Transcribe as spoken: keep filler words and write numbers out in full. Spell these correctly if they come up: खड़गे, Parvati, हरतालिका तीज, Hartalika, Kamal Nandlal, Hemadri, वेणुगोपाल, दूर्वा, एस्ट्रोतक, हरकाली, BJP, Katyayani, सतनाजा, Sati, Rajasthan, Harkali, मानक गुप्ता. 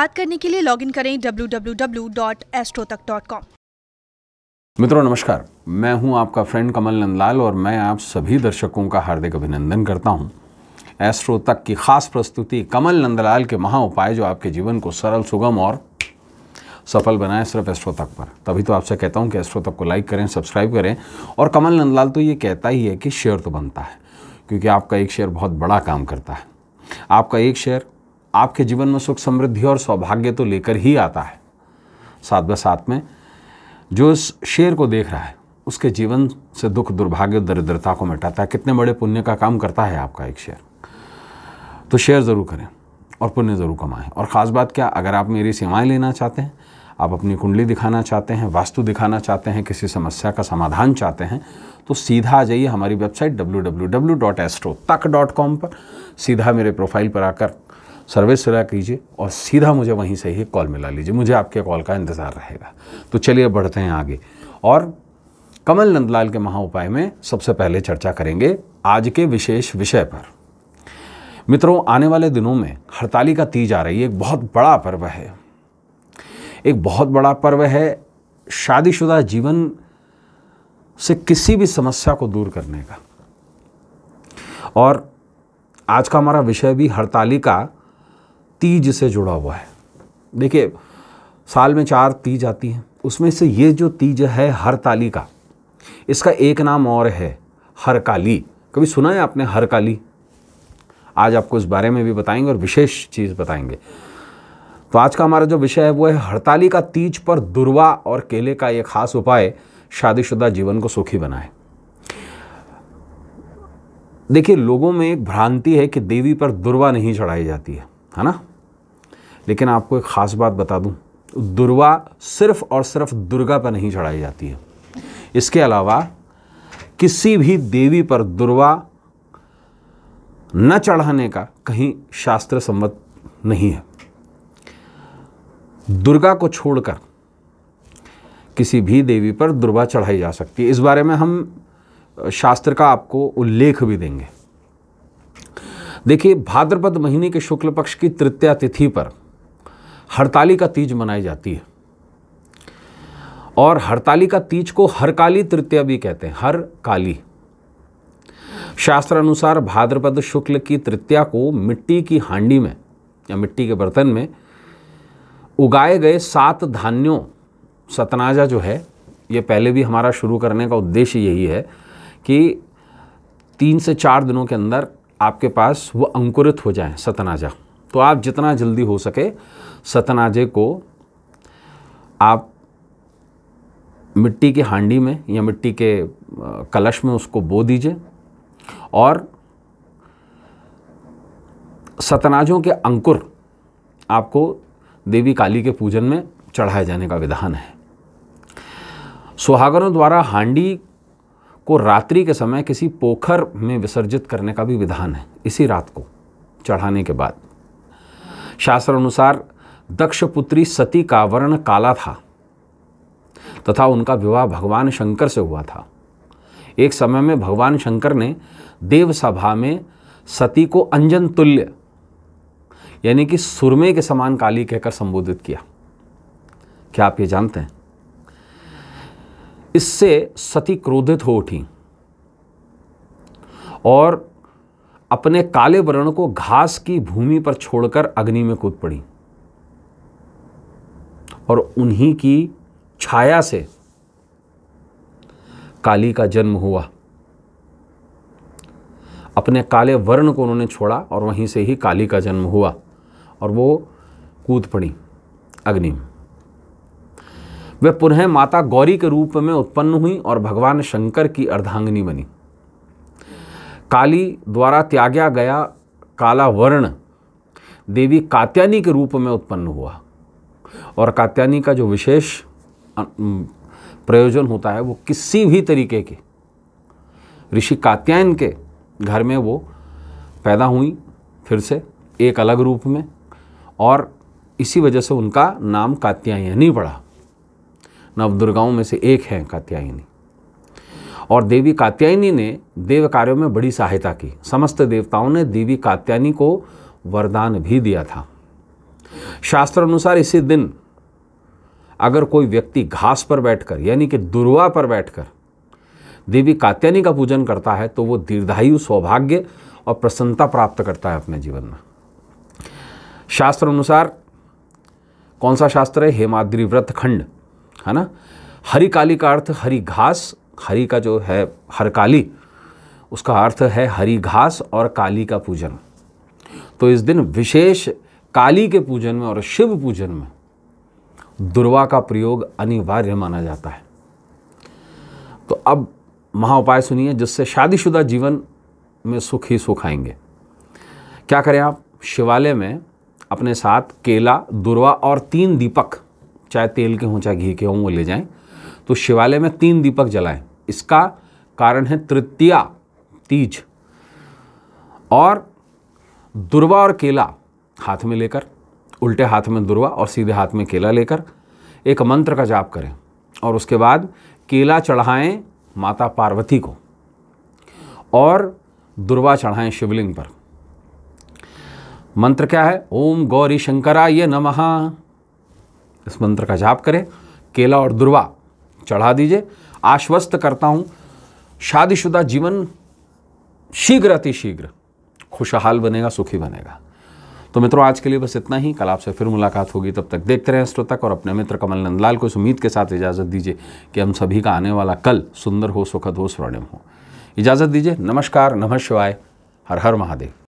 बात करने के लिए लॉगिन करें W W W dot Astrotak dot com. मित्रों नमस्कार, मैं हूं आपका फ्रेंड कमल नंदलाल और मैं आप सभी दर्शकों का हार्दिक अभिनंदन करता हूं। एस्ट्रोतक की खास प्रस्तुति कमल नंदलाल के महा उपाय जो आपके जीवन को सरल, सुगम और सफल बनाए, सिर्फ एस्ट्रोतक पर। तभी तो आपसे कहता हूं कि एस्ट्रोतक को लाइक करें, सब्सक्राइब करें। और कमल नंदलाल तो ये कहता ही है कि शेयर तो बनता है, क्योंकि आपका एक शेयर बहुत बड़ा काम करता है। आपका एक शेयर आपके जीवन में सुख, समृद्धि और सौभाग्य तो लेकर ही आता है, साथ ब साथ में जो इस शेर को देख रहा है उसके जीवन से दुख, दुर्भाग्य, दरिद्रता को मिटाता है। कितने बड़े पुण्य का काम करता है आपका एक शेर। तो शेयर ज़रूर करें और पुण्य ज़रूर कमाएं। और ख़ास बात क्या, अगर आप मेरी सेवाएं लेना चाहते हैं, आप अपनी कुंडली दिखाना चाहते हैं, वास्तु दिखाना चाहते हैं, किसी समस्या का समाधान चाहते हैं, तो सीधा आ जाइए हमारी website W W W dot एस्ट्रोतक dot com पर। सीधा मेरे प्रोफाइल पर आकर सर्वे शुरू कीजिए और सीधा मुझे वहीं से ही कॉल मिला लीजिए। मुझे आपके कॉल का इंतज़ार रहेगा। तो चलिए बढ़ते हैं आगे और कमल नंदलाल के महा उपाय में सबसे पहले चर्चा करेंगे आज के विशेष विषय पर। मित्रों, आने वाले दिनों में हरतालिका तीज आ रही है। एक बहुत बड़ा पर्व है, एक बहुत बड़ा पर्व है शादीशुदा जीवन से किसी भी समस्या को दूर करने का। और आज का हमारा विषय भी हरतालिका तीज से जुड़ा हुआ है। देखिए, साल में चार तीज आती हैं, उसमें से ये जो तीज है हरतालिका, इसका एक नाम और है हरकाली। कभी सुना है आपने हरकाली? आज आपको इस बारे में भी बताएंगे और विशेष चीज़ बताएंगे। तो आज का हमारा जो विषय है वो है हरतालिका तीज पर दूर्वा और केले का ये खास उपाय शादीशुदा जीवन को सुखी बनाए। देखिए, लोगों में एक भ्रांति है कि देवी पर दूर्वा नहीं चढ़ाई जाती है, है ना। लेकिन आपको एक ख़ास बात बता दूं, दूर्वा सिर्फ और सिर्फ दुर्गा पर नहीं चढ़ाई जाती है। इसके अलावा किसी भी देवी पर दूर्वा न चढ़ाने का कहीं शास्त्र सम्मत नहीं है। दुर्गा को छोड़कर किसी भी देवी पर दूर्वा चढ़ाई जा सकती है। इस बारे में हम शास्त्र का आपको उल्लेख भी देंगे। देखिए, भाद्रपद महीने के शुक्ल पक्ष की तृतीया तिथि पर हरतालिका तीज मनाई जाती है। और हरतालिका तीज को हरकाली तृतीया भी कहते हैं, हरकाली। शास्त्र अनुसार भाद्रपद शुक्ल की तृतीया को मिट्टी की हांडी में या मिट्टी के बर्तन में उगाए गए सात धान्यों सतनाजा जो है, ये पहले भी हमारा शुरू करने का उद्देश्य यही है कि तीन से चार दिनों के अंदर आपके पास वो अंकुरित हो जाए सतनाजा। तो आप जितना जल्दी हो सके सतनाजे को आप मिट्टी के हांडी में या मिट्टी के कलश में उसको बो दीजिए और सतनाजों के अंकुर आपको देवी काली के पूजन में चढ़ाए जाने का विधान है। सुहागनों द्वारा हांडी को रात्रि के समय किसी पोखर में विसर्जित करने का भी विधान है। इसी रात को चढ़ाने के बाद शास्त्र अनुसार दक्षपुत्री सती का वर्ण काला था तथा उनका विवाह भगवान शंकर से हुआ था। एक समय में भगवान शंकर ने देव सभा में सती को अंजन तुल्य यानी कि सुरमे के समान काली कहकर संबोधित किया। क्या आप ये जानते हैं? इससे सती क्रोधित हो उठी और अपने काले वर्ण को घास की भूमि पर छोड़कर अग्नि में कूद पड़ी और उन्हीं की छाया से काली का जन्म हुआ। अपने काले वर्ण को उन्होंने छोड़ा और वहीं से ही काली का जन्म हुआ और वो कूद पड़ी अग्नि में। वे पुनः माता गौरी के रूप में उत्पन्न हुई और भगवान शंकर की अर्धांगिनी बनी। काली द्वारा त्यागा गया काला वर्ण देवी कात्यायनी के रूप में उत्पन्न हुआ और कात्यायनी का जो विशेष प्रयोजन होता है वो किसी भी तरीके के ऋषि कात्यायन के घर में वो पैदा हुई फिर से एक अलग रूप में और इसी वजह से उनका नाम कात्यायनी पड़ा। नवदुर्गाओं में से एक है कात्यायनी। और देवी कात्यायनी ने देव कार्यों में बड़ी सहायता की। समस्त देवताओं ने देवी कात्यायनी को वरदान भी दिया था। शास्त्र अनुसार इसी दिन अगर कोई व्यक्ति घास पर बैठकर यानी कि दूर्वा पर बैठकर देवी कात्यायनी का पूजन करता है तो वो दीर्घायु, सौभाग्य और प्रसन्नता प्राप्त करता है अपने जीवन में। शास्त्र अनुसार कौन सा शास्त्र है? हेमाद्री व्रत खंड, है ना। हरिकाली का अर्थ हरी घास, हरी का जो है हरकाली उसका अर्थ है हरी घास और काली का पूजन। तो इस दिन विशेष काली के पूजन में और शिव पूजन में दूर्वा का प्रयोग अनिवार्य माना जाता है। तो अब महा उपाय सुनिए जिससे शादीशुदा जीवन में सुख ही सुख आएंगे। क्या करें आप? शिवालय में अपने साथ केला, दूर्वा और तीन दीपक, चाहे तेल के हों चाहे घी के हों, वो ले जाएं। तो शिवालय में तीन दीपक जलाएं। इसका कारण है तृतीया तीज। और दूर्वा और केला हाथ में लेकर, उल्टे हाथ में दूर्वा और सीधे हाथ में केला लेकर एक मंत्र का जाप करें और उसके बाद केला चढ़ाएं माता पार्वती को और दूर्वा चढ़ाएं शिवलिंग पर। मंत्र क्या है? ओम गौरी शंकराय नमः। इस मंत्र का जाप करें, केला और दूर्वा चढ़ा दीजिए। आश्वस्त करता हूँ शादीशुदा जीवन शीघ्र अतिशीघ्र खुशहाल बनेगा, सुखी बनेगा। तो मित्रों आज के लिए बस इतना ही। कल आपसे फिर मुलाकात होगी, तब तक देखते रहें एस्ट्रोटक और अपने मित्र कमल नंदलाल को। इस उम्मीद के साथ इजाज़त दीजिए कि हम सभी का आने वाला कल सुंदर हो, सुखद हो, स्वर्णिम हो। इजाज़त दीजिए। नमस्कार, नमः शिवाय, हर हर महादेव।